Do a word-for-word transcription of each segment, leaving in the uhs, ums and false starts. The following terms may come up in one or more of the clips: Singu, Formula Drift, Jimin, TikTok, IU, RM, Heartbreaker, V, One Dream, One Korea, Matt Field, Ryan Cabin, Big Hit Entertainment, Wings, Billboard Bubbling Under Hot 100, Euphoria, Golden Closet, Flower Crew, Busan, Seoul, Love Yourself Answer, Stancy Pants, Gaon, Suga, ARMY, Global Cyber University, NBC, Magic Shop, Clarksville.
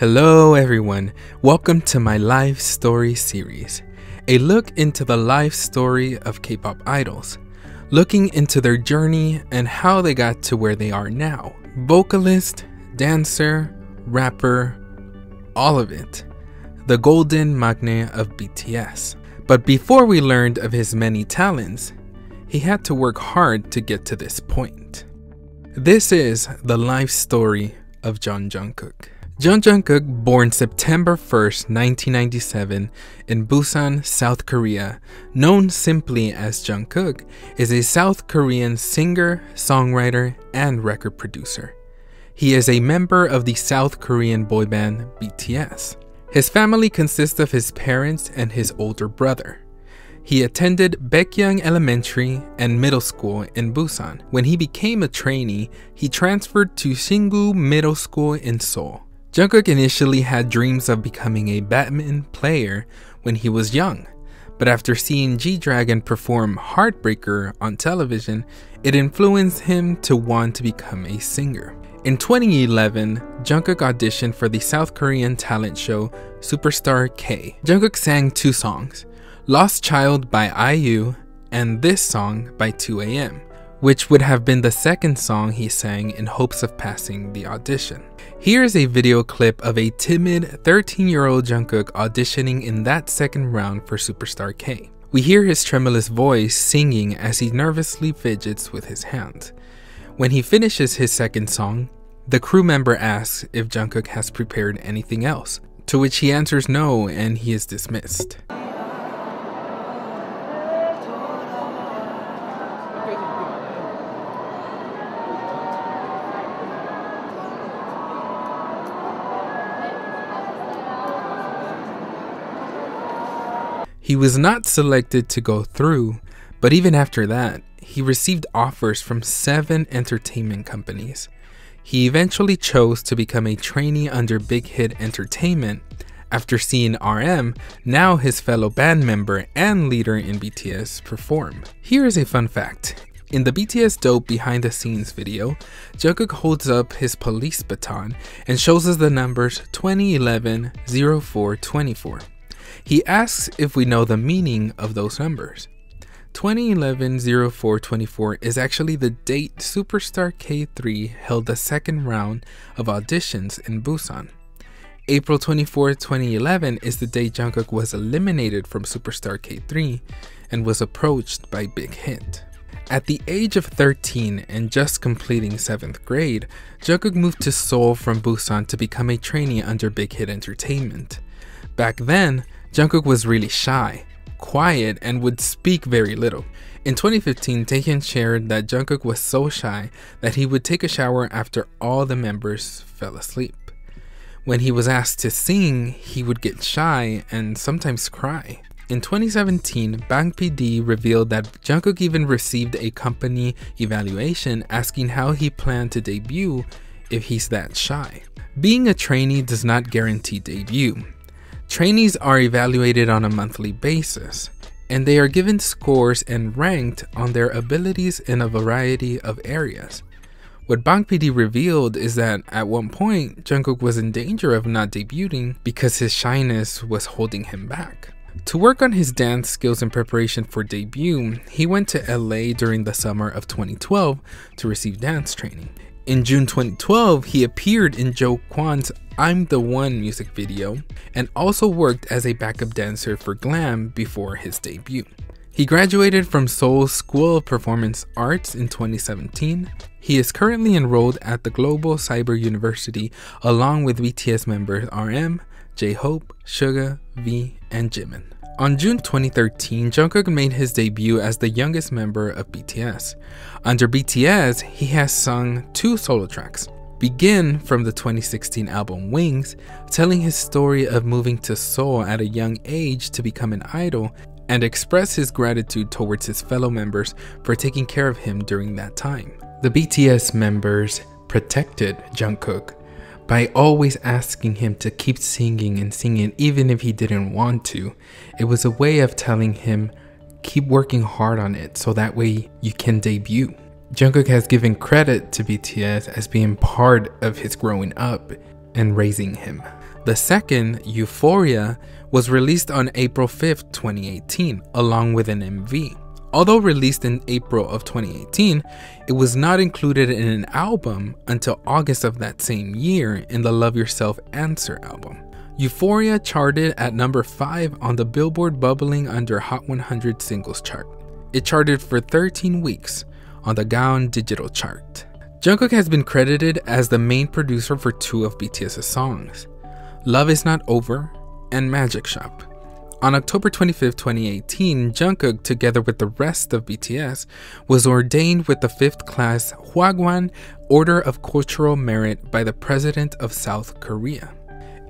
Hello everyone, welcome to my life story series, a look into the life story of K-pop idols, looking into their journey and how they got to where they are now. Vocalist, dancer, rapper, all of it. The golden magne of B T S. But before we learned of his many talents, he had to work hard to get to this point. This is the life story of Jeon Jungkook. Jeon Jungkook, born September first, nineteen ninety-seven in Busan, South Korea, known simply as Jungkook, is a South Korean singer, songwriter, and record producer. He is a member of the South Korean boy band B T S. His family consists of his parents and his older brother. He attended Baekhyang Elementary and Middle School in Busan. When he became a trainee, he transferred to Singu Middle School in Seoul. Jungkook initially had dreams of becoming a badminton player when he was young, but after seeing G-Dragon perform Heartbreaker on television, it influenced him to want to become a singer. In twenty eleven, Jungkook auditioned for the South Korean talent show Superstar K. Jungkook sang two songs, Lost Child by I U and this song by two A M. Which would have been the second song he sang in hopes of passing the audition. Here's a video clip of a timid thirteen-year-old Jungkook auditioning in that second round for Superstar K. We hear his tremulous voice singing as he nervously fidgets with his hands. When he finishes his second song, the crew member asks if Jungkook has prepared anything else, to which he answers no and he is dismissed. He was not selected to go through, but even after that, he received offers from seven entertainment companies. He eventually chose to become a trainee under Big Hit Entertainment after seeing R M, now his fellow band member and leader in B T S, perform. Here is a fun fact. In the B T S Dope behind the scenes video, Jungkook holds up his police baton and shows us the numbers twenty eleven, oh four, twenty-four. He asks if we know the meaning of those numbers. twenty eleven oh four twenty-four is actually the date Superstar K three held the second round of auditions in Busan. April twenty-fourth, twenty eleven is the day Jungkook was eliminated from Superstar K three and was approached by Big Hit. At the age of thirteen and just completing seventh grade, Jungkook moved to Seoul from Busan to become a trainee under Big Hit Entertainment. Back then, Jungkook was really shy, quiet, and would speak very little. In twenty fifteen, Taehyung shared that Jungkook was so shy that he would take a shower after all the members fell asleep. When he was asked to sing, he would get shy and sometimes cry. In twenty seventeen, Bang P D revealed that Jungkook even received a company evaluation asking how he planned to debut if he's that shy. Being a trainee does not guarantee debut. Trainees are evaluated on a monthly basis, and they are given scores and ranked on their abilities in a variety of areas. What Bang P D revealed is that at one point, Jungkook was in danger of not debuting because his shyness was holding him back. To work on his dance skills in preparation for debut, he went to L A during the summer of twenty twelve to receive dance training. In June twenty twelve, he appeared in Jo Kwon's I'm the One music video and also worked as a backup dancer for Glam before his debut. He graduated from Seoul's School of Performance Arts in twenty seventeen. He is currently enrolled at the Global Cyber University along with B T S members R M, J-Hope, Suga, V, and Jimin. On June twenty thirteen, Jungkook made his debut as the youngest member of B T S. Under B T S, he has sung two solo tracks, Begin from the twenty sixteen album Wings, telling his story of moving to Seoul at a young age to become an idol and express his gratitude towards his fellow members for taking care of him during that time. The B T S members protected Jungkook by always asking him to keep singing and singing even if he didn't want to. It was a way of telling him, keep working hard on it so that way you can debut. Jungkook has given credit to B T S as being part of his growing up and raising him. The second, Euphoria, was released on April fifth, twenty eighteen, along with an M V. Although released in April of twenty eighteen, it was not included in an album until August of that same year in the Love Yourself Answer album. Euphoria charted at number five on the Billboard Bubbling Under Hot one hundred singles chart. It charted for thirteen weeks on the Gaon digital chart. Jungkook has been credited as the main producer for two of BTS's songs, Love Is Not Over and Magic Shop. On October twenty-fifth, twenty eighteen, Jungkook, together with the rest of B T S, was ordained with the fifth class Hwagwan Order of Cultural Merit by the President of South Korea.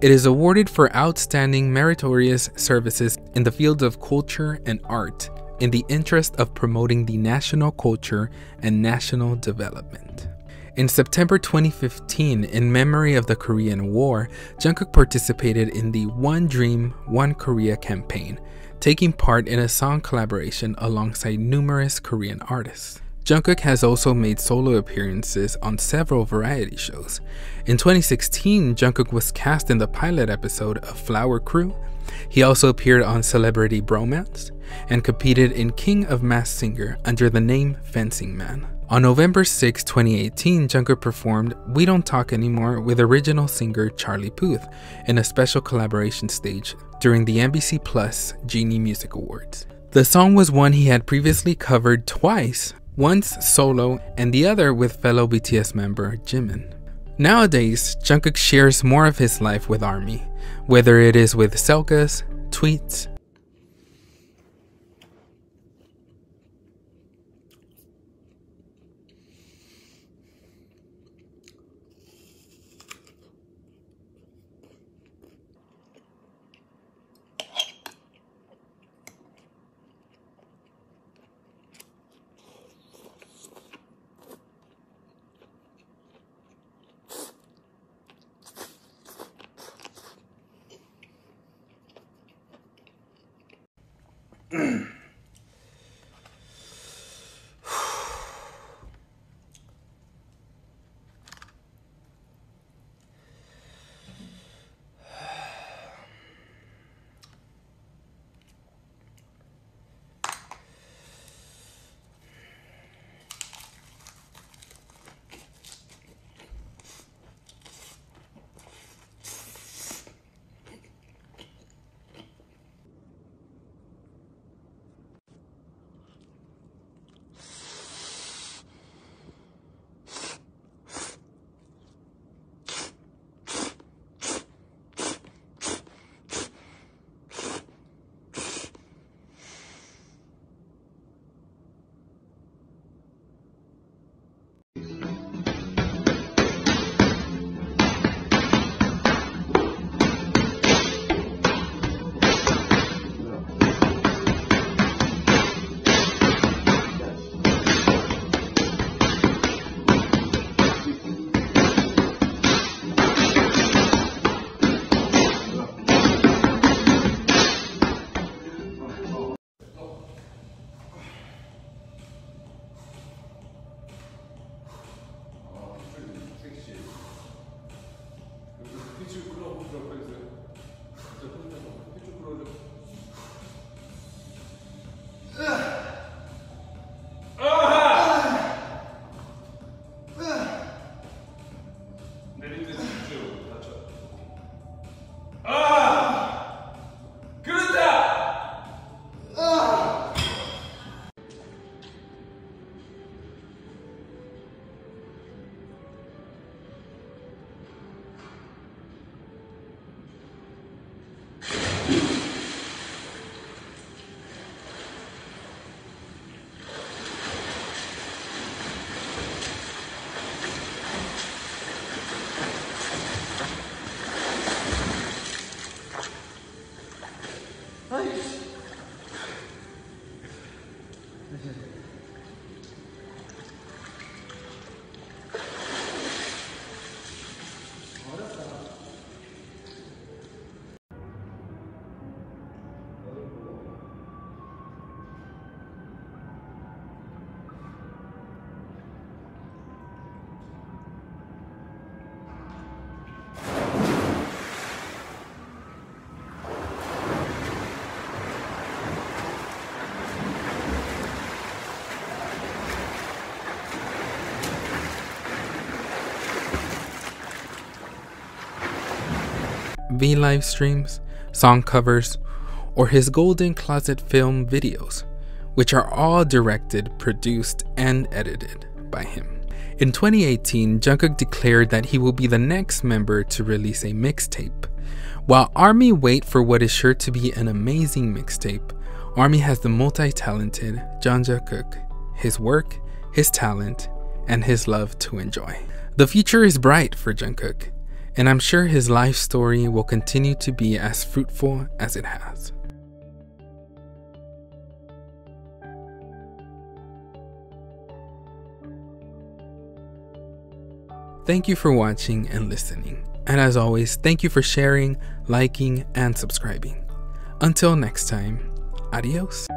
It is awarded for outstanding meritorious services in the fields of culture and art in the interest of promoting the national culture and national development. In September twenty fifteen, in memory of the Korean War, Jungkook participated in the One Dream, One Korea campaign, taking part in a song collaboration alongside numerous Korean artists. Jungkook has also made solo appearances on several variety shows. In twenty sixteen, Jungkook was cast in the pilot episode of Flower Crew. He also appeared on Celebrity Bromance and competed in King of Masked Singer under the name Fencing Man. On November sixth, twenty eighteen, Jungkook performed We Don't Talk Anymore with original singer Charlie Puth in a special collaboration stage during the N B C Plus Genie Music Awards. The song was one he had previously covered twice, once solo and the other with fellow B T S member Jimin. Nowadays, Jungkook shares more of his life with ARMY, whether it is with selfies, tweets, V live streams, song covers, or his Golden Closet film videos, which are all directed, produced, and edited by him. In twenty eighteen, Jungkook declared that he will be the next member to release a mixtape. While ARMY wait for what is sure to be an amazing mixtape, ARMY has the multi-talented Jeon Jungkook, his work, his talent, and his love to enjoy. The future is bright for Jungkook, and I'm sure his life story will continue to be as fruitful as it has. Thank you for watching and listening, and as always, thank you for sharing, liking, and subscribing. Until next time, adios.